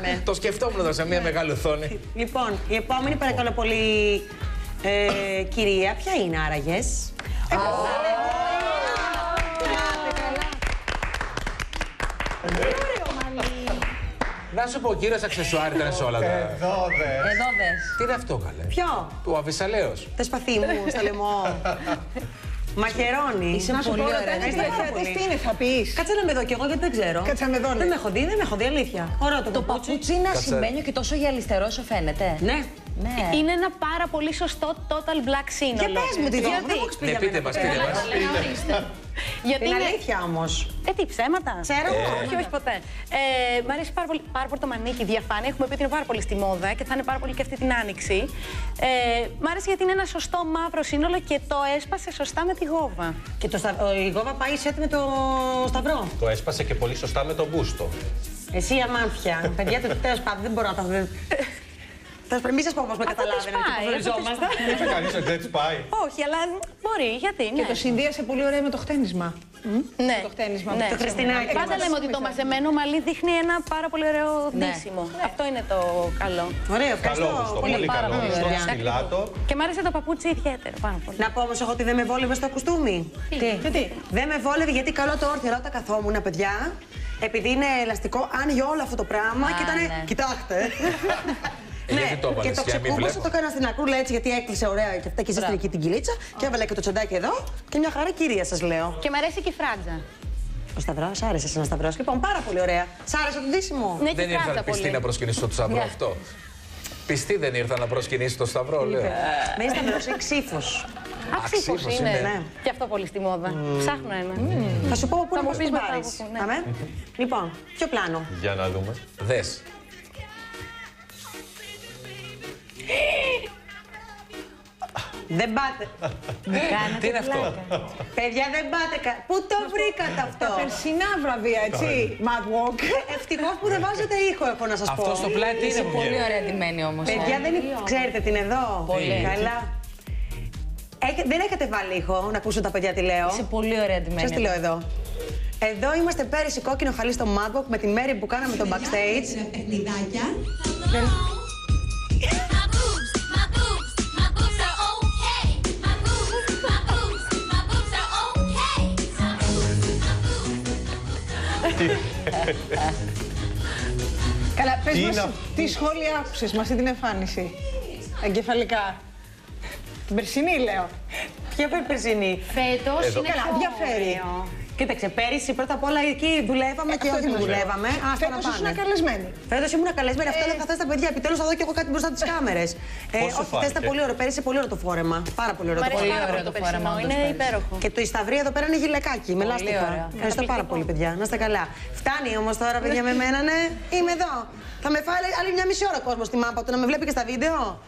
ναι. Το σκεφτόμουν εδώ σε μια μεγάλη οθόνη. Λοιπόν, η επόμενη παρακαλώ πολύ κυρία, ποια είναι άραγες? Να σου πω, ο κύριος αξεσουάρ ήταν σε όλα τα. Εδόδες. Τι είναι αυτό, καλέ? Ποιο? Του Αβυσσαλέως. Τα σπαθί μου στο λαιμό. Μαχαιρώνει. Είσαι πολύ ωραία. Τι είναι, θα πεις? Κάτσε να με δω κι εγώ, γιατί δεν ξέρω. Κάτσε να με δω. Δεν με έχω δει, αλήθεια. Ωραίο το παπούτσι. Το παπούτσι είναι ασημένιο και τόσο γυαλιστερό όσο φαίνεται. Ναι. Ναι. Είναι ένα πάρα πολύ σωστό total black σύνολο. Για πες μου τι δω, δεν μου ξπήγαμε. Πείτε μας, γιατί είναι αλήθεια όμως. Τι ψέματα. Ξέρω. Όχι, όχι ποτέ. Μ' αρέσει πάρα πολύ, το μανίκι, διαφάνεια. Έχουμε πει ότι είναι πάρα πολύ στη μόδα και θα είναι πάρα πολύ και αυτή την άνοιξη. Μ' αρέσει γιατί είναι ένα σωστό μαύρο σύνολο και το έσπασε σωστά με τη γόβα. Και η γόβα πάει σε με το σταυρό. Το έσπασε και πολύ σωστά με τον μπούστο. Εσύ αμάνθια. Παιδιά, τέλος πάντων δεν μπορώ να τα δω. Μην σας πω πως με καταλάβαινε και πως γνωριζόμαστε. Δεν της πάει. Όχι, αλλά μπορεί, γιατί, ναι. Και το συνδύασε πολύ ωραία με το χτένισμα. Ναι. Το χτένισμα, ναι. Το χριστινάκι. Πάντα λέμε ότι το μαζεμένο μαλλί δείχνει ένα πάρα πολύ ωραίο δύσιμο. Αυτό είναι το καλό. Ωραίο, ευχαριστώ. Πολύ καλό, στον στυλάτο. Και μ' άρεσε το παπούτσι ιδιαίτερο πάρα πολύ. Να πω όμως εγώ ότι δεν με βόλευε στο κουστούμι. Τι? Δεν με βόλευε γιατί καλό το όρθιο όταν καθόμουν, παιδιά. Επειδή είναι ελαστικό, άνοιγε όλο αυτό το πράγμα και ήταν. Κοιτάξτε. Ναι, και το ξεκούμπασα, το έκανα στην ακούλα έτσι γιατί έκλεισε ωραία και αυτά και ζεστήρε εκεί την κυλίτσα. Και έβαλα και το τσοντάκι εδώ και μια χαρά κυρία σας λέω. Και μ' αρέσει και η φράτζα. Ο σταυρός, άρεσε ένα σταυρός. Λοιπόν, πάρα πολύ ωραία. Σ' άρεσε το ντύσιμο? Ναι, δεν ήρθα πιστή να προσκυνήσω το σταυρό αυτό. Πιστή δεν ήρθα να προσκυνήσω το σταυρό, λέω. Με σταυρός ή ξύφος. Αξίφος είναι. Ναι. Και αυτό πολύ στη μόδα. Ψάχνω ένα. Θα σου πω πού να μου πάρεις. Λοιπόν, ποιο πλάνο? Για να δούμε. Δες. Δεν πάτε. Τι είναι αυτό? Παιδιά, δεν πάτε. Πού το βρήκατε αυτό? Τα περσινά βραβεία, έτσι. MadWalk. Ευτυχώς που δεν βάζετε ήχο, έχω να σας πω. Αυτό στο πλάι τι είναι? Πολύ ωραία ντυμένη όμως. Παιδιά, δεν ξέρετε την εδώ. Πολύ καλά. Δεν έχετε βάλει ήχο, να ακούσουν τα παιδιά τι λέω. Είσαι πολύ ωραία ντυμένη. Σας τι λέω εδώ. Εδώ είμαστε πέρυσι κόκκινο χαλί στο MadWalk με τη Μέρη που κάναμε το backstage. Καλά, πες μας τι σχόλια άκουσες με αυτή την εμφάνιση. Εγκεφαλικά. Την περσινή, λέω. Ποια περσινή? Φέτος είναι καλά, διαφέρει. Κοίταξε, πέρυσι πρώτα απ' όλα εκεί δουλεύαμε και όχι δουλεύαμε. Φέτος ήμουν καλεσμένη. Φέτος ήμουν καλεσμένη. Αυτό έλεγα χθες στα παιδιά. Επιτέλους θα δω και εγώ κάτι μπροστά από τις κάμερες. Όχι, χθες ήταν πολύ ωραίο. Πέρυσι πολύ ωραίο το φόρεμα. Πάρα πολύ ωραίο το φόρεμα. Πολύ ωραίο το φόρεμα. Είναι υπέροχο. Και το σταυρί εδώ πέρα είναι γυλακάκι. Με λάστιχα. Ευχαριστώ πάρα πολύ, παιδιά. Να είστε καλά. Φτάνει όμως τώρα, παιδιά, με μένα, ναι. Είμαι εδώ. Θα με φάει άλλη μια μισή ώρα κόσμο στη μάπα του να με βλέπει και στα βίντεο.